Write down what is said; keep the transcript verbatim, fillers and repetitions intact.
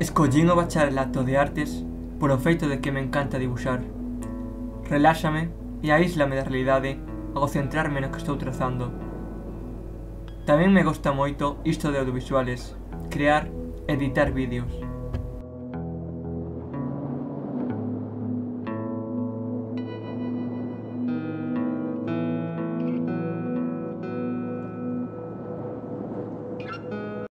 Escollín o bacharelato de artes por o feito de que me encanta dibuxar. Reláxame e aíslame da realidade ao centrarme no que estou trazando. Tamén me gusta moito isto de audiovisuales, crear, editar vídeos.